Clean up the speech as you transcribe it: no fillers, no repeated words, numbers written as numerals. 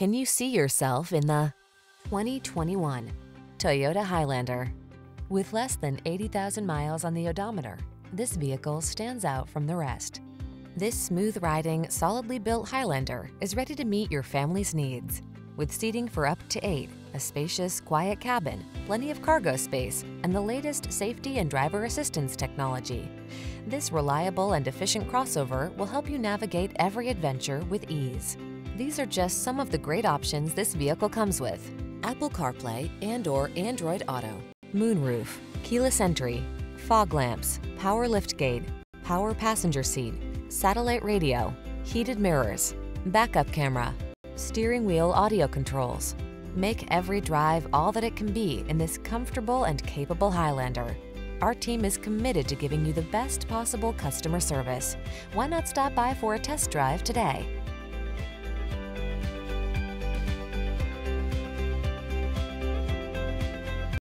Can you see yourself in the 2021 Toyota Highlander? With less than 80,000 miles on the odometer, this vehicle stands out from the rest. This smooth-riding, solidly built Highlander is ready to meet your family's needs. With seating for up to 8, a spacious, quiet cabin, plenty of cargo space, and the latest safety and driver assistance technology, this reliable and efficient crossover will help you navigate every adventure with ease. These are just some of the great options this vehicle comes with: Apple CarPlay and/or Android Auto, moonroof, keyless entry, fog lamps, power liftgate, power passenger seat, satellite radio, heated mirrors, backup camera, steering wheel audio controls. Make every drive all that it can be in this comfortable and capable Highlander. Our team is committed to giving you the best possible customer service. Why not stop by for a test drive today?